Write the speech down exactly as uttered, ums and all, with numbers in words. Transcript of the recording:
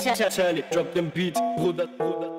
Charlie, drop them beats, brother, brother.